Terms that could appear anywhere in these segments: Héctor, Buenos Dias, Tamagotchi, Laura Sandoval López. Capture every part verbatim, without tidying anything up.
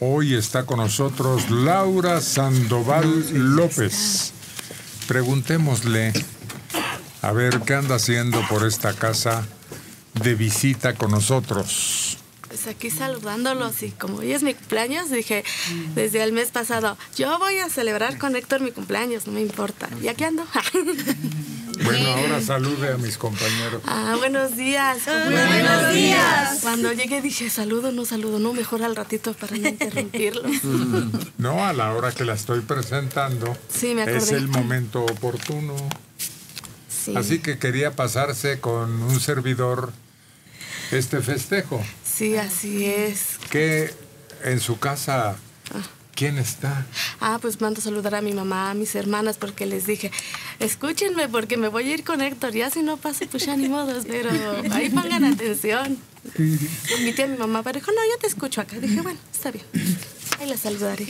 Hoy está con nosotros Laura Sandoval López. Preguntémosle, a ver, ¿qué anda haciendo por esta casa de visita con nosotros? Pues aquí saludándolos, y como hoy es mi cumpleaños, dije desde el mes pasado, yo voy a celebrar con Héctor mi cumpleaños, no me importa. Y aquí ando. Bueno, ahora salude a mis compañeros. Ah, buenos días. Buenos, buenos días. Cuando llegué dije, saludo, no saludo, no, mejor al ratito para no interrumpirlos. No, a la hora que la estoy presentando. Sí, me acordé. Es el momento oportuno. Sí. Así que quería pasarse con un servidor este festejo. Sí, así es. Que en su casa... ¿Quién está? Ah, pues mando saludar a mi mamá, a mis hermanas, porque les dije, escúchenme, porque me voy a ir con Héctor. Ya si no pasa, pues ya ni modos, pero ahí pongan atención. Invité a mi mamá, pero dijo, no, yo te escucho acá. Dije, bueno, está bien. Ahí la saludaré.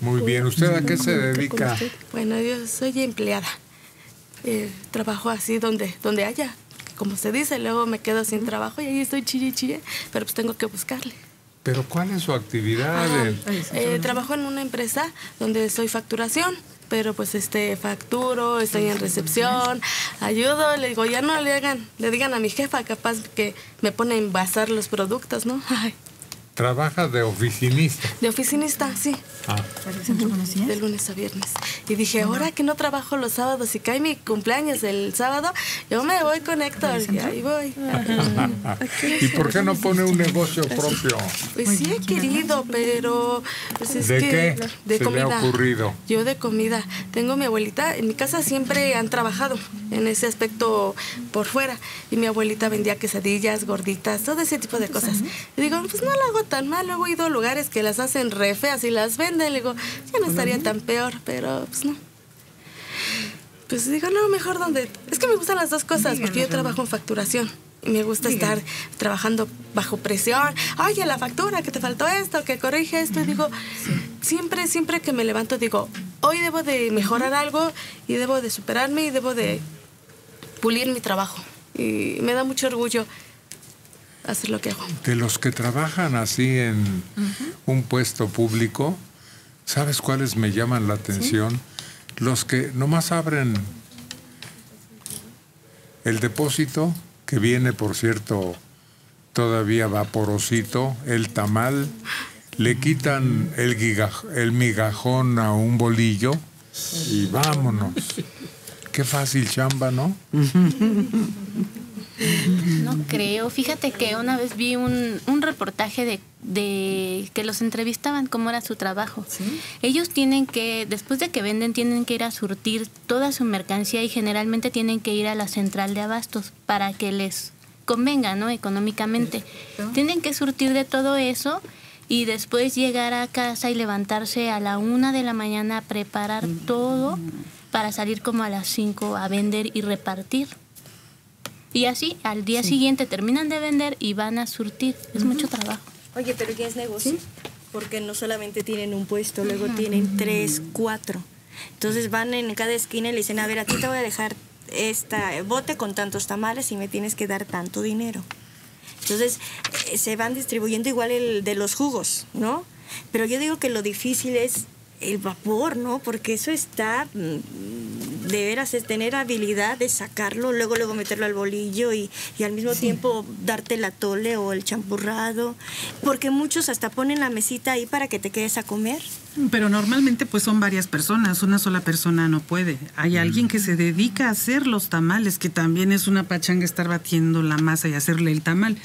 Muy bien. ¿Usted a qué se dedica? Bueno, yo soy empleada. Eh, trabajo así donde, donde haya, como se dice. Luego me quedo sin trabajo y ahí estoy chille, chille, pero pues tengo que buscarle. ¿Pero cuál es su actividad? Ah, eh, trabajo en una empresa donde soy facturación, pero pues este facturo, estoy en recepción, ayudo, le digo, ya no le hagan, le digan a mi jefa, capaz que me pone a envasar los productos, ¿no? Ay. ¿Trabaja de oficinista? De oficinista, sí. Ah. De lunes a viernes. Y dije, ahora que no trabajo los sábados, si cae mi cumpleaños el sábado, yo me voy con Héctor y ahí voy. ¿Y por qué no pone un negocio propio? Pues sí he querido, pero... Pues es ¿De que, qué de se comida. Le ha ocurrido? Yo de comida. Tengo mi abuelita, en mi casa siempre han trabajado en ese aspecto por fuera. Y mi abuelita vendía quesadillas, gorditas, todo ese tipo de cosas. Y digo, pues no la hago tan mal, luego he ido a lugares que las hacen re feas y las venden, le digo, ya no estaría tan peor, pero pues no. Pues digo, no, mejor donde... Es que me gustan las dos cosas, porque yo trabajo en facturación y me gusta estar trabajando bajo presión. Oye, la factura, que te faltó esto, que corrige esto. Y digo, siempre, siempre que me levanto digo, hoy debo de mejorar algo y debo de superarme y debo de pulir mi trabajo. Y me da mucho orgullo hacer lo que hago. De los que trabajan así en uh-huh. un puesto público, ¿sabes cuáles me llaman la atención? ¿Sí? Los que nomás abren el depósito, que viene, por cierto, todavía vaporosito, el tamal, le quitan el, gigaj- el migajón a un bolillo y vámonos. Qué fácil chamba, ¿no? No creo. Fíjate que una vez vi un, un reportaje de, de que los entrevistaban cómo era su trabajo. ¿Sí? Ellos tienen que, después de que venden, tienen que ir a surtir toda su mercancía y generalmente tienen que ir a la central de abastos para que les convenga, ¿no? Económicamente. ¿No? Tienen que surtir de todo eso y después llegar a casa y levantarse a la una de la mañana a preparar mm. todo para salir como a las cinco a vender y repartir. Y así, al día sí. siguiente terminan de vender y van a surtir. Es uh-huh. mucho trabajo. Oye, pero ¿qué es negocio? ¿Sí? Porque no solamente tienen un puesto, luego uh-huh. tienen tres, cuatro. Entonces van en cada esquina y le dicen, a ver, a ti te voy a dejar esta bote con tantos tamales y me tienes que dar tanto dinero. Entonces se van distribuyendo igual el de los jugos, ¿no? Pero yo digo que lo difícil es el vapor, ¿no? Porque eso está... De veras es tener habilidad de sacarlo, luego luego meterlo al bolillo y, y al mismo sí. tiempo darte el atole o el champurrado. Porque muchos hasta ponen la mesita ahí para que te quedes a comer. Pero normalmente pues son varias personas, una sola persona no puede. Hay alguien que se dedica a hacer los tamales, que también es una pachanga estar batiendo la masa y hacerle el tamal.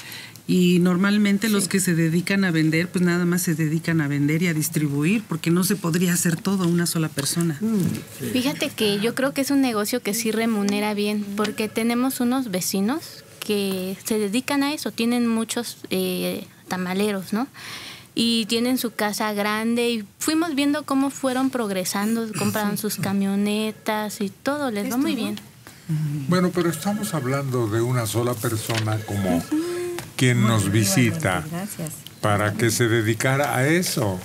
Y normalmente sí. los que se dedican a vender, pues nada más se dedican a vender y a distribuir, porque no se podría hacer todo a una sola persona. Fíjate que yo creo que es un negocio que sí remunera bien, porque tenemos unos vecinos que se dedican a eso, tienen muchos eh, tamaleros, ¿no? Y tienen su casa grande y fuimos viendo cómo fueron progresando, compraron sus camionetas y todo, les va muy bien. Bueno, pero estamos hablando de una sola persona como... quien nos visita para que se dedicara a eso,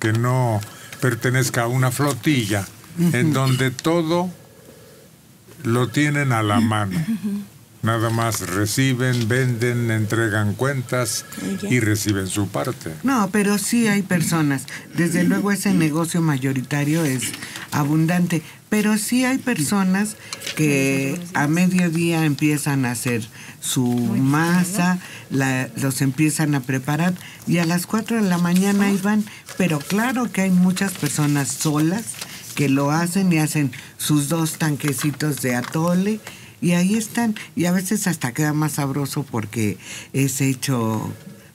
que no pertenezca a una flotilla en donde todo lo tienen a la mano. Nada más reciben, venden, entregan cuentas y reciben su parte. No, pero sí hay personas. Desde luego ese negocio mayoritario es abundante. Pero sí hay personas que a mediodía empiezan a hacer su masa, la, los empiezan a preparar y a las cuatro de la mañana ahí van. Pero claro que hay muchas personas solas que lo hacen y hacen sus dos tanquecitos de atole y ahí están. Y a veces hasta queda más sabroso porque es hecho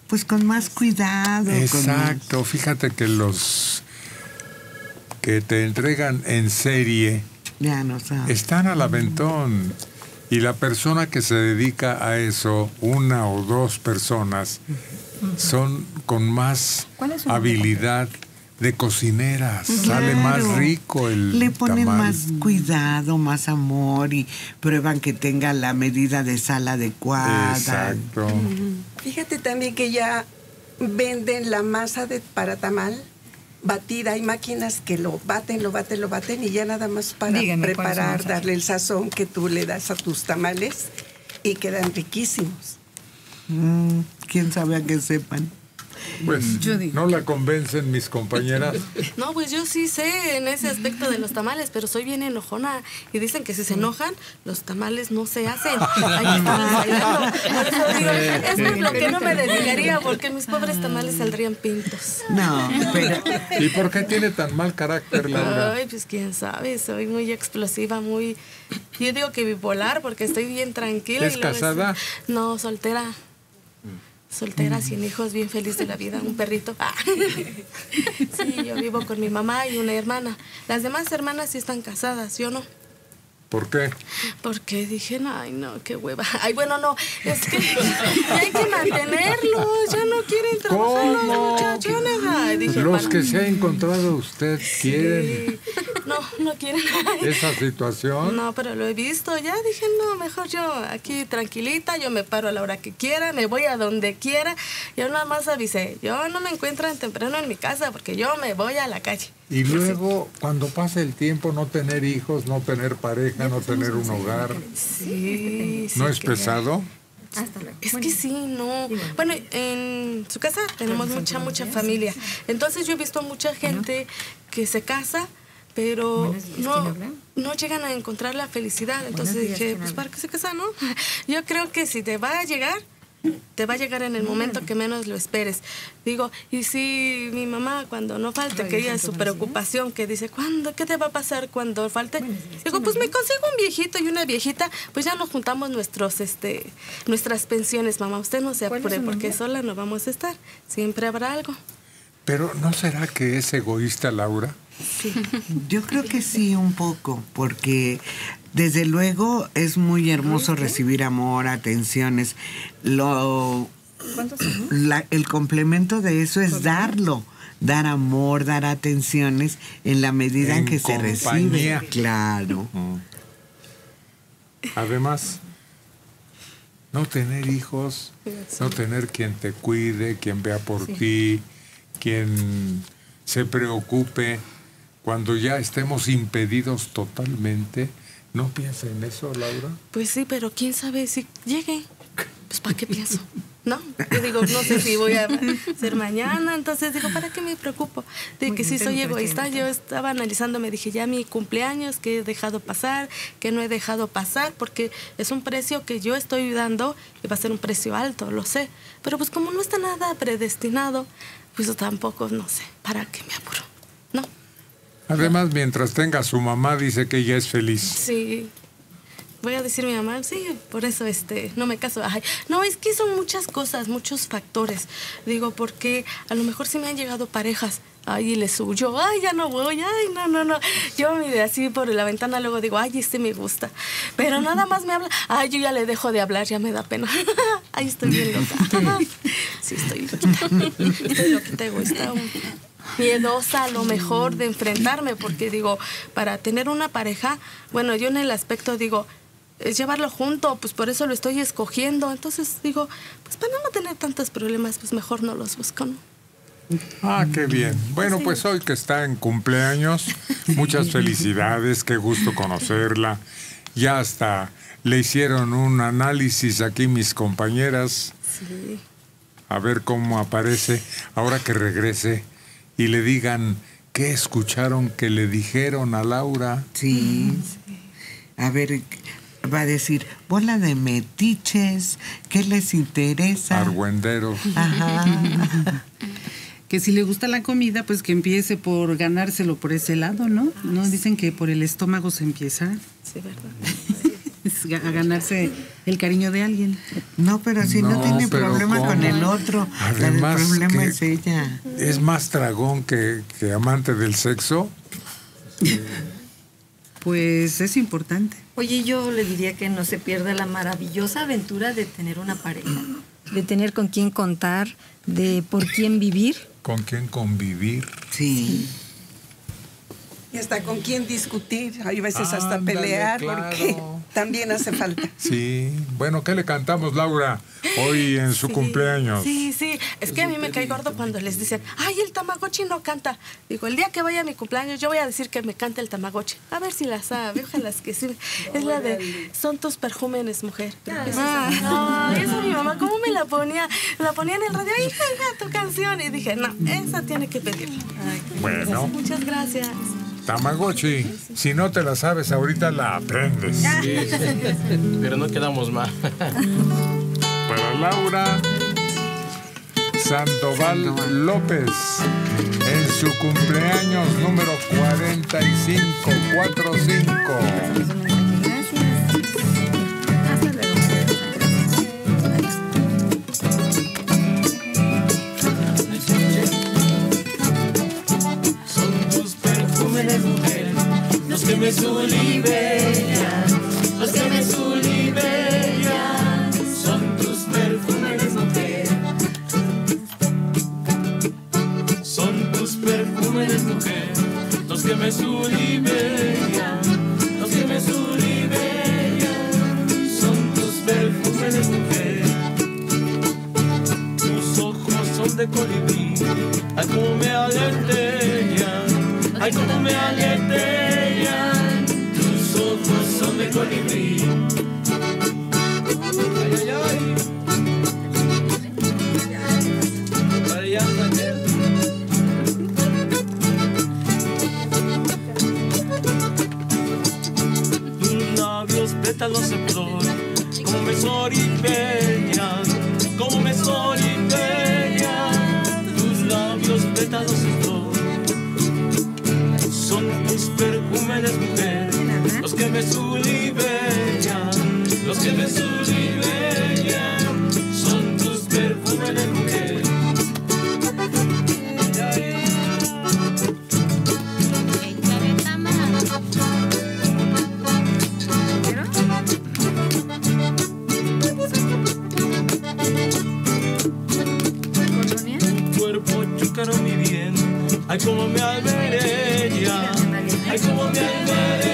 pues con más cuidado. Exacto. Con... Fíjate que los... que te entregan en serie, ya no sabe. Están al aventón. Y la persona que se dedica a eso, una o dos personas, uh-huh. son con más habilidad de cocineras. Claro. Sale más rico el Le ponen tamal. Más cuidado, más amor y prueban que tenga la medida de sal adecuada. Exacto. Uh-huh. Fíjate también que ya venden la masa de, para tamal. Batida, hay máquinas que lo baten, lo baten, lo baten y ya nada más para Díganme, preparar, darle el sazón que tú le das a tus tamales y quedan riquísimos. Mm, ¿Quién sabe a qué sepan? Pues yo digo. No la convencen mis compañeras. No, pues yo sí sé en ese aspecto de los tamales, pero soy bien enojona y dicen que si se enojan, los tamales no se hacen. Ahí están bailando. Eso digo, esto es lo que no me dedicaría porque mis pobres tamales saldrían pintos. No, pero... ¿Y por qué tiene tan mal carácter, Laura? Ay, pues quién sabe, soy muy explosiva, muy... Yo digo que bipolar porque estoy bien tranquila. ¿Es casada? No, soltera. Soltera, sin hijos, bien feliz de la vida, un perrito. Ah. Sí, yo vivo con mi mamá y una hermana. Las demás hermanas sí están casadas, yo no. ¿Por qué? Porque dije, ay, no, qué hueva. Ay, bueno, no, es que hay que mantenerlos, ya no quieren trabajar los muchachones. Ay, dije, los que se ha encontrado usted quieren. Sí. No, no quieren. ¿Esa situación? No, pero lo he visto, ya dije, no, mejor yo aquí tranquilita, yo me paro a la hora que quiera, me voy a donde quiera. Yo nada más avisé, yo no me encuentro temprano en mi casa porque yo me voy a la calle. Y luego, cuando pasa el tiempo, no tener hijos, no tener pareja, no tener un hogar. Sí, sí. ¿No es pesado? Es que sí, no. Bueno, en su casa tenemos mucha, mucha familia. Entonces yo he visto a mucha gente que se casa, pero no, no llegan a encontrar la felicidad. Entonces dije, pues para qué se casan, ¿no? Yo creo que si te va a llegar... Te va a llegar en el momento que menos lo esperes. Digo, y si mi mamá, cuando no falte, quería su preocupación, que dice, ¿cuándo? ¿Qué te va a pasar cuando falte? Digo, pues me consigo un viejito y una viejita, pues ya nos juntamos nuestros, este, nuestras pensiones, mamá. Usted no se apure, porque sola no vamos a estar. Siempre habrá algo. Pero, ¿no será que es egoísta, Laura? Sí. Yo creo que sí, un poco, porque... Desde luego es muy hermoso recibir amor, atenciones. Lo, la, el complemento de eso es darlo, dar amor, dar atenciones en la medida en, en que compañía. Se recibe. Claro. Uh-huh. Además, no tener hijos, no tener quien te cuide, quien vea por sí. ti, quien se preocupe, cuando ya estemos impedidos totalmente. ¿No piensa en eso, Laura? Pues sí, pero quién sabe si llegue. Pues ¿para qué pienso? No, yo digo, no sé si voy a ser mañana, entonces digo, ¿para qué me preocupo? De Muy que sí soy egoísta, yo estaba analizando, me dije, ya mi cumpleaños, que he dejado pasar, que no he dejado pasar, porque es un precio que yo estoy dando y va a ser un precio alto, lo sé. Pero pues como no está nada predestinado, pues yo tampoco, no sé, ¿para qué me apuro? No. Además, mientras tenga a su mamá, dice que ella es feliz. Sí. Voy a decir a mi mamá, sí, por eso este, no me caso. Ay, no, es que son muchas cosas, muchos factores. Digo, porque a lo mejor sí me han llegado parejas. Ay, y les huyo. Ay, ya no voy. Ay, no, no, no. Yo mire así por la ventana, luego digo, ay, este me gusta. Pero nada más me habla. Ay, yo ya le dejo de hablar, ya me da pena. Ay, estoy bien loca. Sí, estoy loquita. Estoy loquita, egoísta. Miedosa a lo mejor de enfrentarme, porque digo, para tener una pareja, bueno, yo en el aspecto digo, es llevarlo junto, pues por eso lo estoy escogiendo. Entonces digo, pues para no tener tantos problemas, pues mejor no los busco, ¿no? Ah, qué bien. Bueno, sí. Pues hoy que está en cumpleaños, muchas felicidades, qué gusto conocerla. Ya hasta Le hicieron un análisis aquí mis compañeras. Sí. A ver cómo aparece ahora que regrese y le digan qué escucharon que le dijeron a Laura. Sí. Sí. A ver, va a decir, bola de metiches, ¿qué les interesa? Argüenderos. Ajá. Que si le gusta la comida, pues que empiece por ganárselo por ese lado, ¿no? ¿No? Dicen que por el estómago se empieza. Sí, ¿verdad? A ganarse el cariño de alguien. No, pero si no, no tiene problema ¿cómo? Con el otro. Además, el problema es ella. Es más tragón que, que amante del sexo. Sí. Pues es importante. Oye, yo le diría que no se pierda la maravillosa aventura de tener una pareja. De tener con quién contar, de por quién vivir. ¿Con quién convivir? Sí. Y hasta con quién discutir. Hay veces Ándale, hasta pelear, claro. Porque también hace falta. Sí. Bueno, ¿qué le cantamos, Laura, hoy en su sí, cumpleaños? Sí, sí. Es, es que a mí me cae gordo cuando les dicen, ay, el Tamagotchi no canta. Digo, el día que vaya a mi cumpleaños yo voy a decir que me canta el Tamagotchi. A ver si la sabe, ojalá que sí. No, es la de, son tus perjúmenes, mujer. Claro. Ah, no, esa mi mamá, ¿cómo me la ponía? La ponía en el radio, hija, tu canción. Y dije, no, esa tiene que pedirla. Bueno. Muchas gracias. Tamagotchi, si no te la sabes ahorita la aprendes. Sí, sí. Pero no quedamos mal. Para Laura Sandoval López, en su cumpleaños número cuarenta y cinco cuarenta y cinco. Los que me subliberan, los que me subliberan, son tus perfumes, mujer. Son tus perfumes, mujer, los que me subliberan, los que me subliberan, son tus perfumes, mujer. Tus ojos son de colibrí, ay como me alertean, ay como me alertean. Tus ojos son de colibrí. Ay, ay, ay. Ay, ay, ay. Tus labios pétalos de flor, como me soripellan, como me soripellan. Tus labios pétalos de flor, son tus perfumes, mujer. Los que me subliberan, los que me subliberan, son tus perfumes de mujer. Tu cuerpo chúcaro mi bien, ay como me alberella, ay como me alberella.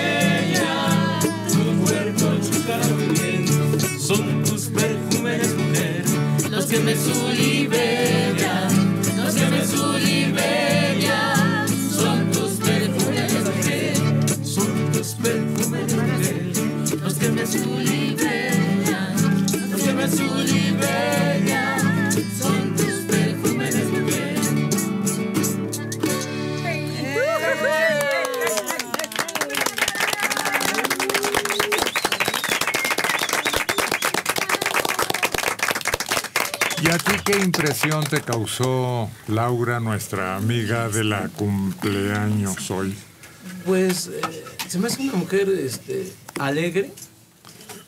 Son tus perfumes, mujer, los que me subliberan, los que me subliberan, son tus perfumes, mujer, son tus perfumes, mujer, los que me subliberan, los que me subliberan, son tus perfumes, mujer. ¿Y a ti qué impresión te causó, Laura, nuestra amiga de la cumpleaños hoy? Pues eh, se me hace una mujer este, alegre,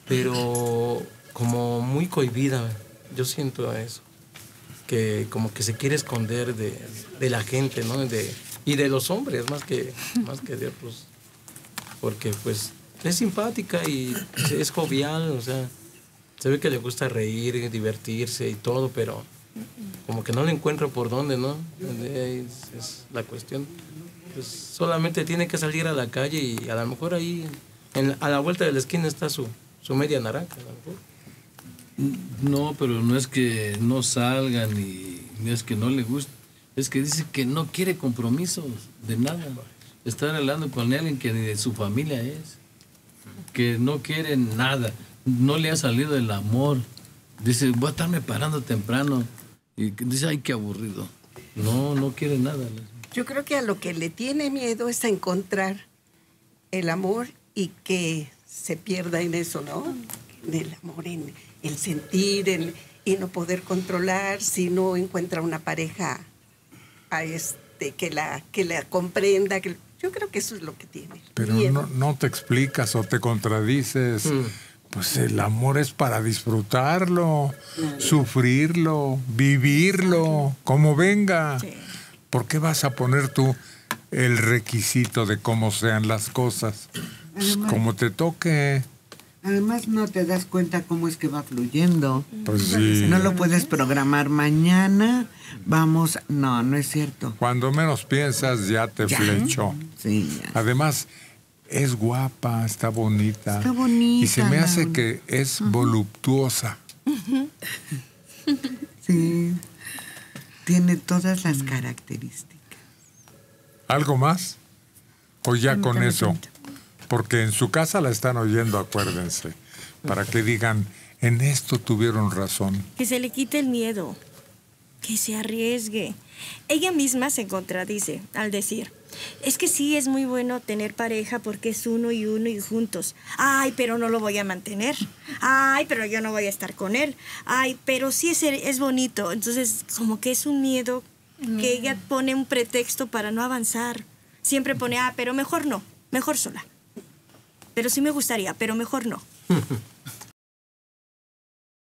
pero como muy cohibida. Yo siento eso, que como que se quiere esconder de, de la gente, ¿no? De, y de los hombres, más que, más que de otros. Porque pues es simpática y es jovial, o sea... Se ve que le gusta reír, divertirse y todo, pero como que no le encuentro por dónde, ¿no? Es, es la cuestión. Pues solamente tiene que salir a la calle y a lo mejor ahí, en, a la vuelta de la esquina está su, su media naranja, a lo mejor. No, pero no es que no salgan y no es que no le guste. Es que dice que no quiere compromisos de nada. Está hablando con alguien que ni de su familia es, que no quiere nada. no le ha salido el amor. Dice, voy a estarme parando temprano. Y dice, ay, qué aburrido. No, no quiere nada. Yo creo que a lo que le tiene miedo es a encontrar el amor y que se pierda en eso, ¿no? En el amor, en el sentir, en, y no poder controlar si no encuentra una pareja a este, que, la, que la comprenda. Que, yo creo que eso es lo que tiene. Pero no, no te explicas o te contradices. Mm. Pues el amor es para disfrutarlo, mm. sufrirlo, vivirlo, como venga. Sí. ¿Por qué vas a poner tú el requisito de cómo sean las cosas? Pues además, como te toque. Además no te das cuenta cómo es que va fluyendo. Pues sí. No lo puedes programar mañana. Vamos, no, no es cierto. Cuando menos piensas ya te ¿Ya? flechó. Sí. Ya. Además es guapa, está bonita. Está bonita. Y se me hace la... que es uh-huh. voluptuosa. Uh-huh. Sí. Tiene todas las características. ¿Algo más? O ya sí, con eso. Siento. Porque en su casa la están oyendo, acuérdense. Para que digan, en esto tuvieron razón. Que se le quite el miedo. Que se arriesgue. Ella misma se contradice al decir, es que sí es muy bueno tener pareja porque es uno y uno y juntos. Ay, pero no lo voy a mantener. Ay, pero yo no voy a estar con él. Ay, pero sí es, es bonito. Entonces, como que es un miedo que ella pone un pretexto para no avanzar. Siempre pone, ah, pero mejor no, mejor sola. Pero sí me gustaría, pero mejor no.